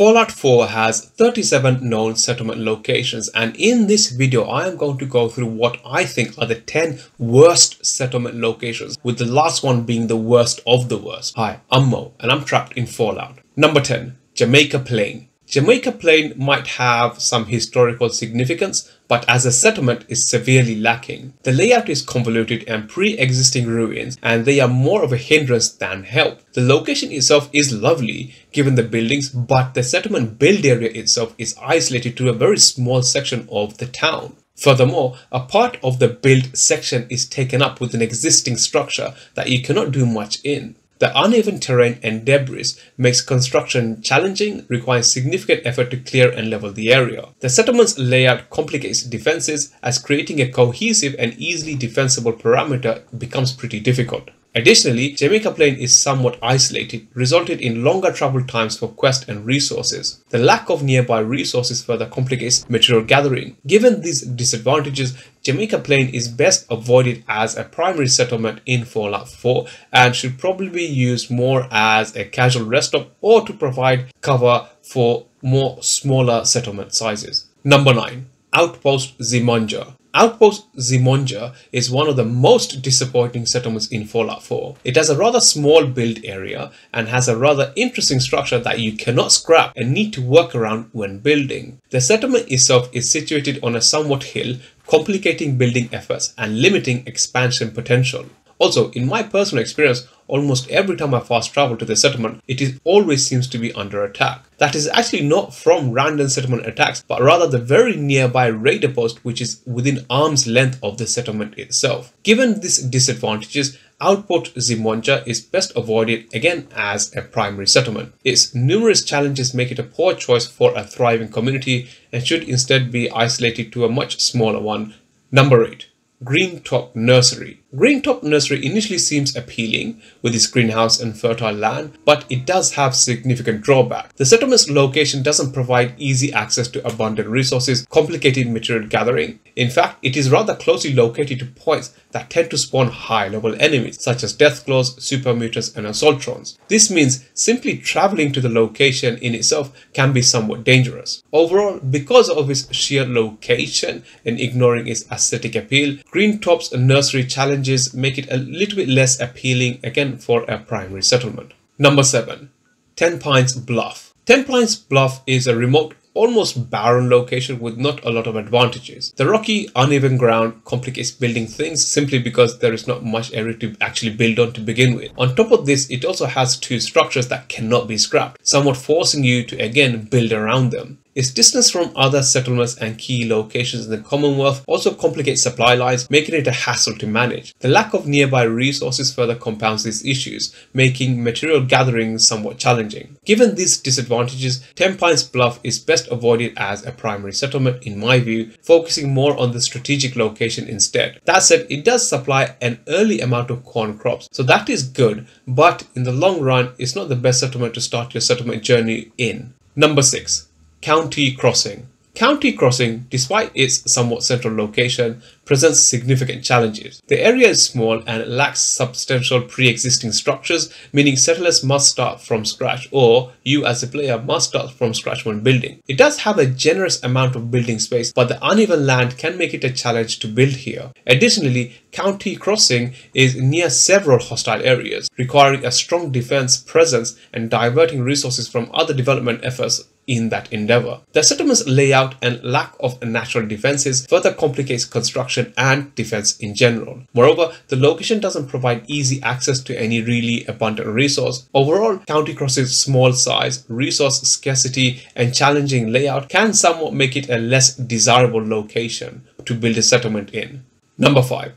Fallout 4 has 37 known settlement locations, and in this video I am going to go through what I think are the 10 worst settlement locations, with the last one being the worst of the worst. Hi, I'm Mo and I'm trapped in Fallout. Number 10, Jamaica Plain. Jamaica Plain might have some historical significance, but as a settlement is severely lacking. The layout is convoluted and pre-existing ruins, and they are more of a hindrance than help. The location itself is lovely given the buildings, but the settlement build area itself is isolated to a very small section of the town. Furthermore, a part of the build section is taken up with an existing structure that you cannot do much in. The uneven terrain and debris makes construction challenging, requiring significant effort to clear and level the area. The settlement's layout complicates defenses, as creating a cohesive and easily defensible perimeter becomes pretty difficult. Additionally, Jamaica Plain is somewhat isolated, resulting in longer travel times for quests and resources. The lack of nearby resources further complicates material gathering. Given these disadvantages, Jamaica Plain is best avoided as a primary settlement in Fallout 4 and should probably be used more as a casual rest stop or to provide cover for more smaller settlement sizes. Number 9. Outpost Zimonja. Outpost Zimonja is one of the most disappointing settlements in Fallout 4. It has a rather small build area and has a rather interesting structure that you cannot scrap and need to work around when building. The settlement itself is situated on a somewhat hill, complicating building efforts and limiting expansion potential. Also, in my personal experience, almost every time I fast travel to the settlement, it always seems to be under attack. That is actually not from random settlement attacks, but rather the very nearby raider post, which is within arm's length of the settlement itself. Given these disadvantages, Outpost Zimonja is best avoided again as a primary settlement. Its numerous challenges make it a poor choice for a thriving community and should instead be isolated to a much smaller one. Number 8. Green Top Nursery. Green Top Nursery initially seems appealing with its greenhouse and fertile land, but it does have significant drawbacks. The settlement's location doesn't provide easy access to abundant resources, complicated material gathering. In fact, it is rather closely located to points that tend to spawn high-level enemies such as Deathclaws, Super Mutants and Assaultrons. This means simply travelling to the location in itself can be somewhat dangerous. Overall, because of its sheer location and ignoring its aesthetic appeal, Green Top's nursery challenges make it a little bit less appealing again for a primary settlement. Number 7. Ten Pines Bluff. Ten Pines Bluff is a remote, almost barren location with not a lot of advantages. The rocky, uneven ground complicates building things simply because there is not much area to actually build on to begin with. On top of this, it also has two structures that cannot be scrapped, somewhat forcing you to again build around them. Its distance from other settlements and key locations in the Commonwealth also complicates supply lines, making it a hassle to manage. The lack of nearby resources further compounds these issues, making material gathering somewhat challenging. Given these disadvantages, Ten Pines Bluff is best avoided as a primary settlement in my view, focusing more on the strategic location instead. That said, it does supply an early amount of corn crops, so that is good, but in the long run, it's not the best settlement to start your settlement journey in. Number 6. County Crossing. County Crossing, despite its somewhat central location, presents significant challenges. The area is small and lacks substantial pre-existing structures, meaning settlers must start from scratch, or you as a player must start from scratch when building. It does have a generous amount of building space, but the uneven land can make it a challenge to build here. Additionally, County Crossing is near several hostile areas, requiring a strong defense presence and diverting resources from other development efforts in that endeavor. The settlement's layout and lack of natural defenses further complicates construction and defense in general. Moreover, the location doesn't provide easy access to any really abundant resource. Overall, County Crossing's small size, resource scarcity, and challenging layout can somewhat make it a less desirable location to build a settlement in. Number 5.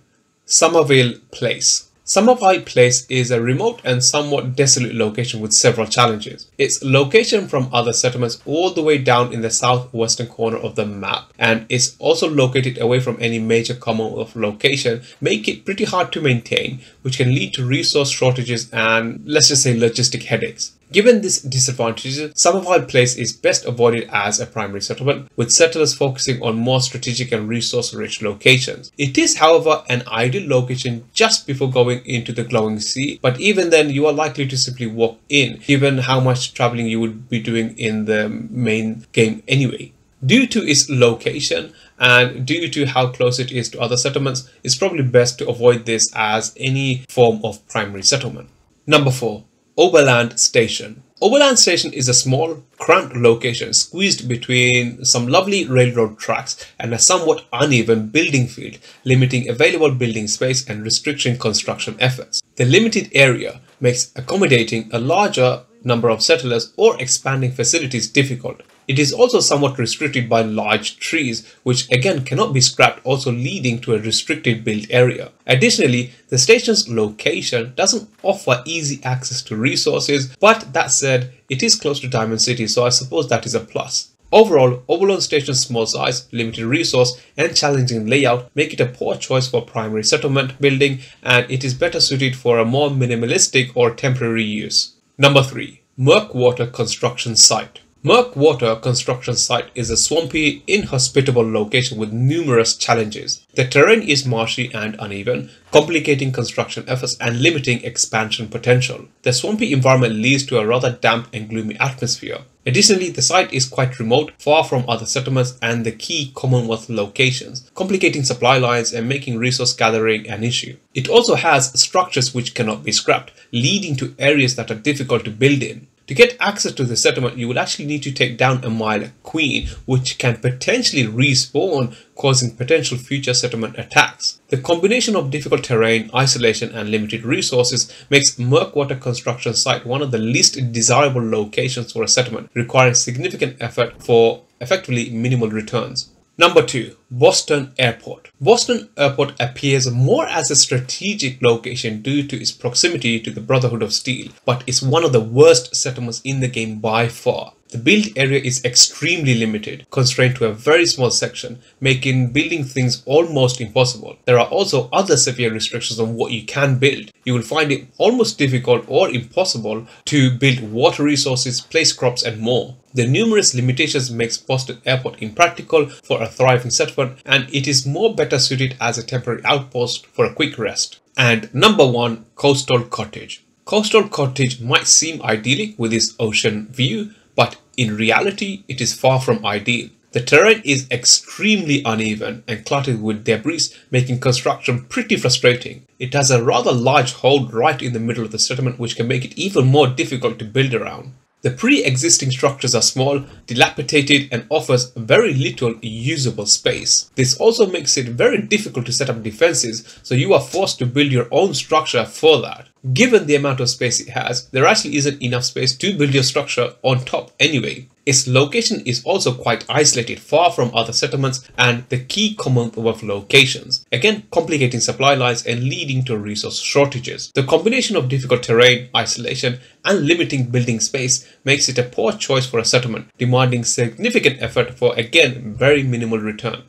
Somerville Place. Somerville Place is a remote and somewhat desolate location with several challenges. Its location from other settlements all the way down in the southwestern corner of the map, and is also located away from any major Commonwealth location, make it pretty hard to maintain, which can lead to resource shortages and, let's just say, logistic headaches. Given these disadvantages, Somerville Place is best avoided as a primary settlement, with settlers focusing on more strategic and resource-rich locations. It is, however, an ideal location just before going into the glowing sea, but even then you are likely to simply walk in, given how much traveling you would be doing in the main game anyway. Due to its location and due to how close it is to other settlements, it's probably best to avoid this as any form of primary settlement. Number 4. Oberland Station. Oberland Station is a small, cramped location squeezed between some lovely railroad tracks and a somewhat uneven building field, limiting available building space and restricting construction efforts. The limited area makes accommodating a larger number of settlers or expanding facilities difficult. It is also somewhat restricted by large trees, which again cannot be scrapped, also leading to a restricted built area. Additionally, the station's location doesn't offer easy access to resources, but that said, it is close to Diamond City, so I suppose that is a plus. Overall, Oberland Station's small size, limited resource and challenging layout make it a poor choice for primary settlement building, and it is better suited for a more minimalistic or temporary use. Number 3. Murkwater Construction Site. Murkwater Construction Site is a swampy, inhospitable location with numerous challenges. The terrain is marshy and uneven, complicating construction efforts and limiting expansion potential. The swampy environment leads to a rather damp and gloomy atmosphere. Additionally, the site is quite remote, far from other settlements and the key Commonwealth locations, complicating supply lines and making resource gathering an issue. It also has structures which cannot be scrapped, leading to areas that are difficult to build in. To get access to the settlement, you will actually need to take down a Mirelurk Queen, which can potentially respawn, causing potential future settlement attacks. The combination of difficult terrain, isolation and limited resources makes Murkwater Construction Site one of the least desirable locations for a settlement, requiring significant effort for effectively minimal returns. Number 2. Boston Airport. Boston Airport appears more as a strategic location due to its proximity to the Brotherhood of Steel, but is one of the worst settlements in the game by far. The build area is extremely limited, constrained to a very small section, making building things almost impossible. There are also other severe restrictions on what you can build. You will find it almost difficult or impossible to build water resources, place crops and more. The numerous limitations makes Boston Airport impractical for a thriving settlement, and it is more better suited as a temporary outpost for a quick rest. And number 1, Coastal Cottage. Coastal Cottage might seem idyllic with its ocean view, but in reality, it is far from ideal. The terrain is extremely uneven and cluttered with debris, making construction pretty frustrating. It has a rather large hole right in the middle of the settlement, which can make it even more difficult to build around. The pre-existing structures are small, dilapidated and offers very little usable space. This also makes it very difficult to set up defenses, so you are forced to build your own structure for that. Given the amount of space it has, there actually isn't enough space to build your structure on top anyway. Its location is also quite isolated, far from other settlements and the key Commonwealth locations, again complicating supply lines and leading to resource shortages. The combination of difficult terrain, isolation and limiting building space makes it a poor choice for a settlement, demanding significant effort for again very minimal return.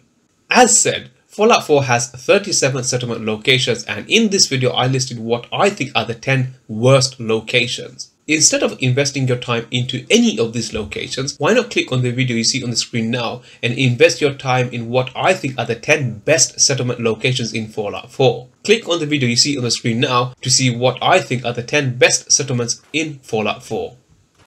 As said, Fallout 4 has 37 settlement locations, and in this video I listed what I think are the 10 worst locations. Instead of investing your time into any of these locations, why not click on the video you see on the screen now and invest your time in what I think are the 10 best settlement locations in Fallout 4. Click on the video you see on the screen now to see what I think are the 10 best settlements in Fallout 4.